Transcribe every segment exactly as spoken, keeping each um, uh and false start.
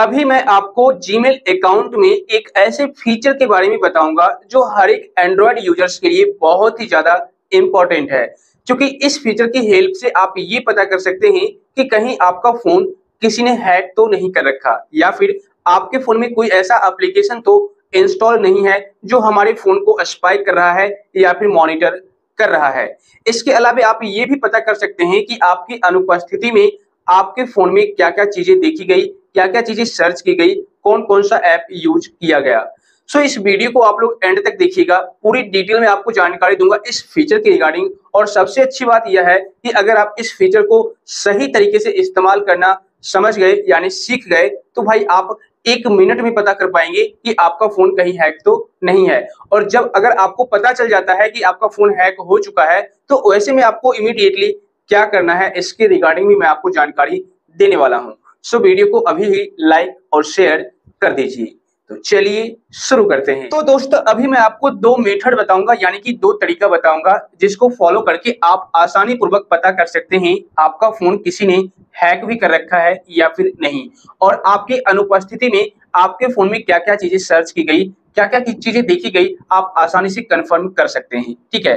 अभी मैं आपको जीमेल अकाउंट में एक ऐसे फीचर के बारे में बताऊंगा जो हर एक एंड्रॉयड यूजर्स के लिए बहुत ही ज्यादा इम्पोर्टेंट है, क्योंकि इस फीचर की हेल्प से आप ये पता कर सकते हैं कि कहीं आपका फोन किसी ने हैक तो नहीं कर रखा या फिर आपके फोन में कोई ऐसा एप्लीकेशन तो इंस्टॉल नहीं है जो हमारे फोन को स्पाई कर रहा है या फिर मॉनिटर कर रहा है। इसके अलावा आप ये भी पता कर सकते हैं कि आपकी अनुपस्थिति में आपके फोन में क्या क्या चीजें देखी गई, क्या क्या चीजें सर्च की गई, कौन कौन सा ऐप यूज किया गया। सो so, इस वीडियो को आप लोग एंड तक देखिएगा, पूरी डिटेल में आपको जानकारी दूंगा इस फीचर के रिगार्डिंग। और सबसे अच्छी बात यह है कि अगर आप इस फीचर को सही तरीके से इस्तेमाल करना समझ गए यानी सीख गए तो भाई आप एक मिनट में पता कर पाएंगे कि आपका फोन कहीं हैक तो नहीं है। और जब अगर आपको पता चल जाता है कि आपका फोन हैक हो चुका है तो वैसे में आपको इमीडिएटली क्या करना है इसके रिगार्डिंग भी मैं आपको जानकारी देने वाला हूँ। सो वीडियो को अभी ही लाइक और शेयर कर दीजिए। तो चलिए शुरू करते हैं। तो दोस्तों अभी मैं आपको दो मेथड बताऊंगा यानी कि दो तरीका बताऊंगा जिसको फॉलो करके आप आसानी पूर्वक पता कर सकते हैं आपका फोन किसी ने हैक भी कर रखा है या फिर नहीं, और आपकी अनुपस्थिति में आपके फोन में क्या क्या चीजें सर्च की गई, क्या क्या चीजें देखी गई, आप आसानी से कंफर्म कर सकते हैं। ठीक है,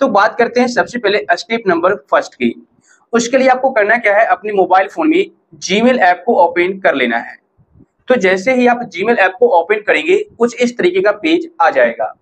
तो बात करते हैं सबसे पहले स्टेप नंबर फर्स्ट की। उसके लिए आपको करना क्या है, अपने मोबाइल फोन में जीमेल ऐप को ओपन कर लेना है। तो जैसे ही आप जीमेल ऐप को ओपन करेंगे कुछ इस तरीके का पेज आ जाएगा।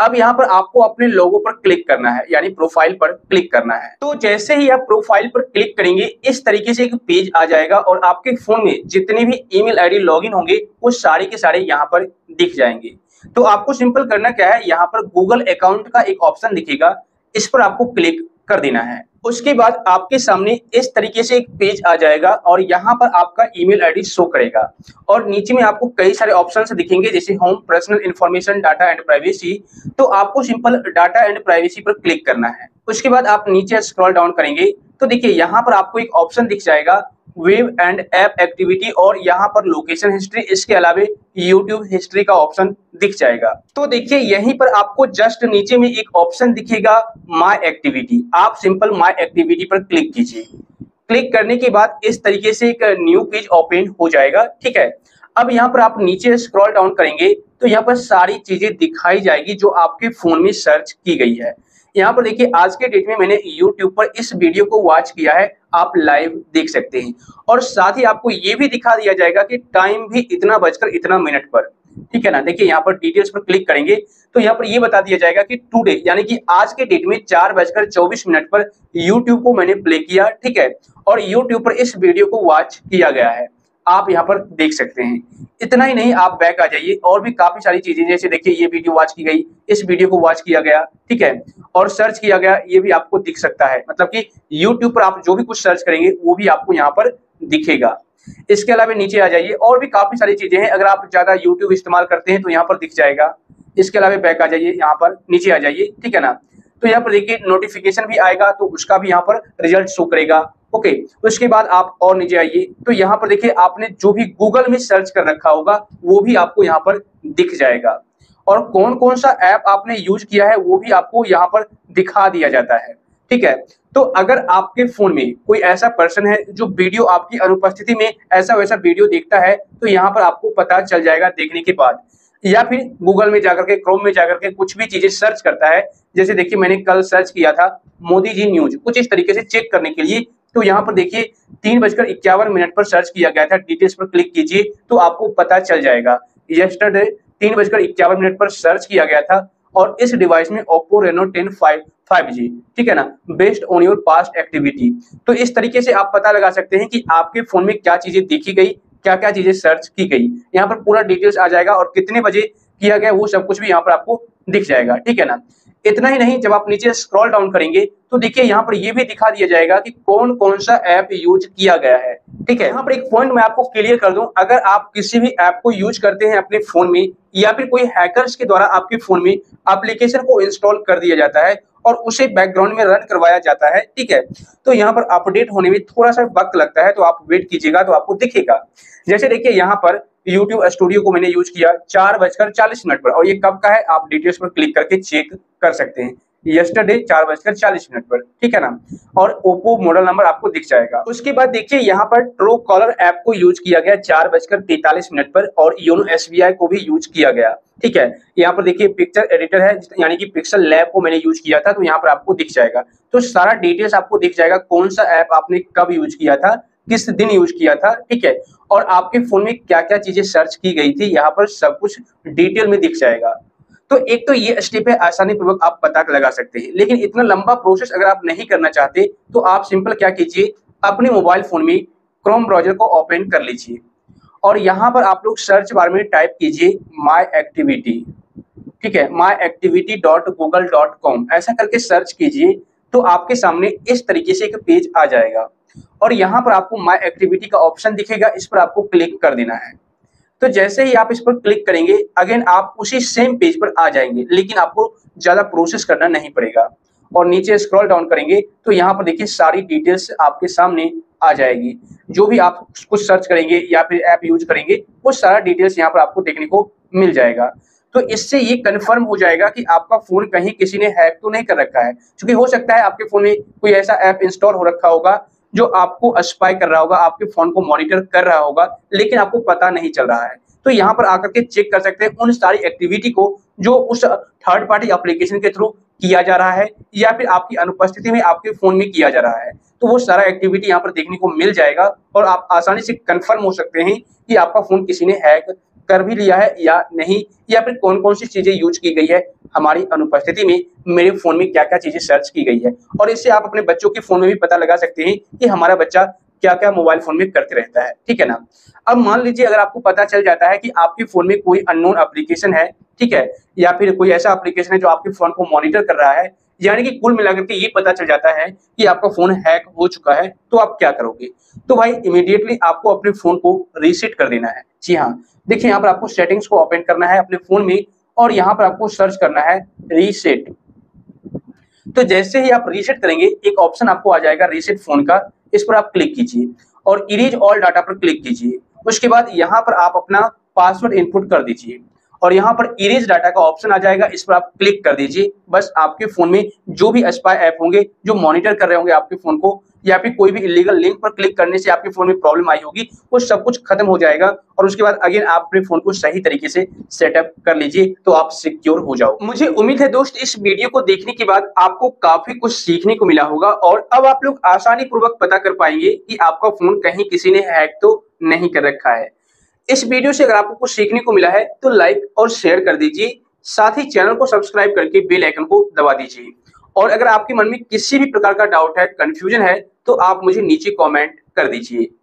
अब यहाँ पर आपको अपने लोगो पर क्लिक करना है यानी प्रोफाइल पर क्लिक करना है। तो जैसे ही आप प्रोफाइल पर क्लिक करेंगे इस तरीके से एक पेज आ जाएगा और आपके फोन में जितने भी ईमेल आईडी लॉगिन होंगे वो सारे के सारे यहाँ पर दिख जाएंगे। तो आपको सिंपल करना क्या है, यहाँ पर गूगल अकाउंट का एक ऑप्शन दिखेगा, इस पर आपको क्लिक कर देना है। उसके बाद आपके सामने इस तरीके से एक पेज आ जाएगा और यहाँ पर आपका ईमेल आईडी शो करेगा और नीचे में आपको कई सारे ऑप्शंस दिखेंगे जैसे home, personal information, data and privacy. तो आपको सिंपल डाटा एंड प्राइवेसी पर क्लिक करना है। उसके बाद आप नीचे स्क्रॉल डाउन करेंगे तो देखिए यहाँ पर आपको एक ऑप्शन दिख जाएगा वेब एंड ऐप एक्टिविटी, और यहाँ पर लोकेशन हिस्ट्री, इसके अलावा यूट्यूब हिस्ट्री का ऑप्शन दिख जाएगा। तो देखिए यहीं पर आपको जस्ट नीचे में एक ऑप्शन दिखेगा माय एक्टिविटी, आप सिंपल माय एक्टिविटी पर क्लिक कीजिए। क्लिक करने के बाद इस तरीके से एक न्यू पेज ओपन हो जाएगा। ठीक है, अब यहाँ पर आप नीचे स्क्रॉल डाउन करेंगे तो यहाँ पर सारी चीजें दिखाई जाएगी जो आपके फोन में सर्च की गई है। यहाँ पर देखिए आज के डेट में मैंने YouTube पर इस वीडियो को वॉच किया है, आप लाइव देख सकते हैं। और साथ ही आपको ये भी दिखा दिया जाएगा कि टाइम भी इतना बजकर इतना मिनट पर, ठीक है ना। देखिए यहाँ पर डिटेल्स पर क्लिक करेंगे तो यहाँ पर ये बता दिया जाएगा कि टुडे यानी कि आज के डेट में चार बजकर चौबीस मिनट पर YouTube को मैंने प्ले किया। ठीक है, और YouTube पर इस वीडियो को वॉच किया गया है, आप यहाँ पर देख सकते हैं। इतना ही नहीं, आप बैक आ जाइए और भी काफी सारी चीजें जैसे देखिए ये वीडियो वॉच की गई, इस वीडियो को वॉच किया गया, ठीक है, और सर्च किया गया, ये भी आपको दिख सकता है। मतलब कि YouTube पर आप जो भी कुछ सर्च करेंगे वो भी आपको यहाँ पर दिखेगा। इसके अलावा नीचे आ जाइए और भी काफी सारी चीजें हैं, अगर आप ज्यादा यूट्यूब इस्तेमाल करते हैं तो यहाँ पर दिख जाएगा। इसके अलावा बैक आ जाइए, यहाँ पर नीचे आ जाइए, ठीक है ना। तो यहाँ पर देखिए नोटिफिकेशन भी आएगा तो उसका भी यहाँ पर रिजल्ट शो करेगा। ओके, उसके बाद आप और नीचे आइए तो यहाँ पर देखिए आपने जो भी गूगल में सर्च कर रखा होगा वो भी आपको यहाँ पर दिख जाएगा, और कौन कौन सा ऐप आपने यूज किया है वो भी आपको यहाँ पर दिखा दिया जाता है। ठीक है, तो अगर आपके फोन में कोई ऐसा पर्सन है जो वीडियो आपकी अनुपस्थिति में ऐसा वैसा वीडियो देखता है तो यहाँ पर आपको पता चल जाएगा देखने के बाद, या फिर गूगल में जाकर के, क्रोम में जाकर के कुछ भी चीजें सर्च करता है। जैसे देखिए मैंने कल सर्च किया था मोदी जी न्यूज, कुछ इस तरीके से चेक करने के लिए। तो यहाँ पर देखिए तीन बजकर इक्यावन मिनट पर सर्च किया गया था, डिटेल्स पर क्लिक कीजिए तो आपको पता चल जाएगा यस्टरडे तीन बजकर इक्यावन मिनट पर सर्च किया गया था, और इस डिवाइस में Oppo Reno ten five G, ठीक है ना, based on your past activity. तो इस तरीके से आप पता लगा सकते हैं कि आपके फोन में क्या चीजें देखी गई, क्या क्या चीजें सर्च की गई। यहाँ पर पूरा डिटेल्स आ जाएगा और कितने बजे किया गया वो सब कुछ भी यहाँ पर आपको दिख जाएगा, ठीक है ना। इतना ही नहीं, जब आप नीचे स्क्रॉल डाउन करेंगे तो देखिए यहाँ पर ये भी दिखा दिया जाएगा कि कौन कौन सा ऐप यूज किया गया है। ठीक है, यहाँ पर एक पॉइंट मैं आपको क्लियर कर दूं, अगर आप किसी भी ऐप को यूज करते हैं अपने फोन में या फिर कोई हैकर्स के द्वारा आपके फोन में एप्लीकेशन को इंस्टॉल कर दिया जाता है और उसे बैकग्राउंड में रन करवाया जाता है, ठीक है, तो यहाँ पर अपडेट होने में थोड़ा सा वक्त लगता है, तो आप वेट कीजिएगा तो आपको दिखेगा। जैसे देखिए यहाँ पर YouTube स्टूडियो को मैंने यूज किया चार बजकर चालीस मिनट पर, और ये कब का है आप डिटेल्स पर क्लिक करके चेक कर सकते हैं। यस्टरडे चार बजकर चालीस मिनट पर, ठीक है ना। और ओप्पो मॉडल नंबर आपको दिख जाएगा। उसके बाद देखिए यहाँ पर ट्रू कॉलर ऐप को यूज किया गया चार बजकर तैतालीस मिनट पर और योनो एसबीआई को भी यूज किया गया, ठीक है। यहाँ पर देखिए पिक्चर एडिटर है यानी कि पिक्सल लैब को मैंने यूज किया था, तो यहाँ पर आपको दिख जाएगा। तो सारा डिटेल्स आपको दिख जाएगा, कौन सा ऐप आपने कब यूज किया था, किस दिन यूज किया था, ठीक है, और आपके फोन में क्या क्या चीजें सर्च की गई थी, यहाँ पर सब कुछ डिटेल में दिख जाएगा। तो एक तो ये स्टेप है, आसानी पूर्वक आप पता लगा सकते हैं। लेकिन इतना लंबा प्रोसेस अगर आप नहीं करना चाहते तो आप सिंपल क्या कीजिए, अपने मोबाइल फोन में क्रोम ब्राउजर को ओपन कर लीजिए और यहाँ पर आप लोग सर्च बार में टाइप कीजिए माई एक्टिविटी, ठीक है, my activity dot Google dot com, ऐसा करके सर्च कीजिए तो आपके सामने इस तरीके से एक पेज आ जाएगा और यहाँ पर आपको माई एक्टिविटी का ऑप्शन दिखेगा, इस पर आपको क्लिक कर देना है। तो जैसे ही आप इस पर क्लिक करेंगे अगेन आप उसी सेम पेज पर आ जाएंगे, लेकिन आपको ज्यादा प्रोसेस करना नहीं पड़ेगा। और नीचे स्क्रॉल डाउन करेंगे तो यहाँ पर देखिए सारी डिटेल्स आपके सामने आ जाएगी, जो भी आप कुछ सर्च करेंगे या फिर ऐप यूज करेंगे वो सारा डिटेल्स यहाँ पर आपको देखने को मिल जाएगा। तो इससे ये कंफर्म हो जाएगा कि आपका फोन कहीं किसी ने हैक तो नहीं कर रखा है, क्योंकि हो सकता है आपके फोन में कोई ऐसा ऐप इंस्टॉल हो रखा होगा जो आपको स्पाई कर रहा होगा, आपके फोन को मॉनिटर कर रहा होगा, लेकिन आपको पता नहीं चल रहा है। तो यहाँ पर आकर के चेक कर सकते हैं उन सारी एक्टिविटी को जो उस थर्ड पार्टी एप्लीकेशन के थ्रू किया जा रहा है या फिर आपकी अनुपस्थिति में आपके फोन में किया जा रहा है। तो वो सारा एक्टिविटी यहाँ पर देखने को मिल जाएगा और आप आसानी से कंफर्म हो सकते हैं कि आपका फोन किसी ने हैक कर भी लिया है या नहीं, या फिर कौन कौन सी चीजें यूज की गई है, हमारी अनुपस्थिति में मेरे फोन में क्या क्या चीजें सर्च की गई है। और इससे आप अपने बच्चों के फोन में भी पता लगा सकते हैं कि हमारा बच्चा क्या क्या मोबाइल फोन में करते रहता है, ठीक है ना। अब मान लीजिए अगर आपको पता चल जाता है कि आपके फोन में कोई अननोन एप्लीकेशन है, ठीक है, या फिर कोई ऐसा एप्लीकेशन है जो आपके फोन को मॉनिटर कर रहा है, यानी कि कुल मिलाकर के ये पता चल जाता है कि आपका फोन हैक हो चुका है, तो आप क्या करोगे? तो भाई इमीडिएटली आपको अपने फोन को रीसेट कर देना है। जी हाँ, देखिए यहाँ पर आपको सेटिंग्स को ओपन करना है अपने फोन में और यहाँ पर आपको सर्च करना है रीसेट। तो जैसे ही आप रीसेट करेंगे एक ऑप्शन आपको आ जाएगा रीसेट फोन का, इस पर आप क्लिक कीजिए और इरेज ऑल डाटा पर क्लिक कीजिए। उसके बाद यहाँ पर आप अपना पासवर्ड इनपुट कर दीजिए और यहाँ पर इरेज डाटा का ऑप्शन आ जाएगा, इस पर आप क्लिक कर दीजिए। बस आपके फोन में जो भी स्पाई ऐप होंगे जो मॉनिटर कर रहे होंगे आपके फोन को, या फिर कोई भी इलीगल लिंक पर क्लिक करने से आपके फोन में प्रॉब्लम आई होगी, वो सब कुछ खत्म हो जाएगा। और उसके बाद अगेन आप अपने फोन को सही तरीके से सेटअप कर लीजिए तो आप सिक्योर हो जाओ। मुझे उम्मीद है दोस्त इस वीडियो को देखने के बाद आपको काफी कुछ सीखने को मिला होगा और अब आप लोग आसानी पूर्वक पता कर पाएंगे कि आपका फोन कहीं किसी ने हैक तो नहीं कर रखा है। इस वीडियो से अगर आपको कुछ सीखने को मिला है तो लाइक और शेयर कर दीजिए, साथ ही चैनल को सब्सक्राइब करके बेल आइकन को दबा दीजिए। और अगर आपके मन में किसी भी प्रकार का डाउट है, कंफ्यूजन है, तो आप मुझे नीचे कमेंट कर दीजिए।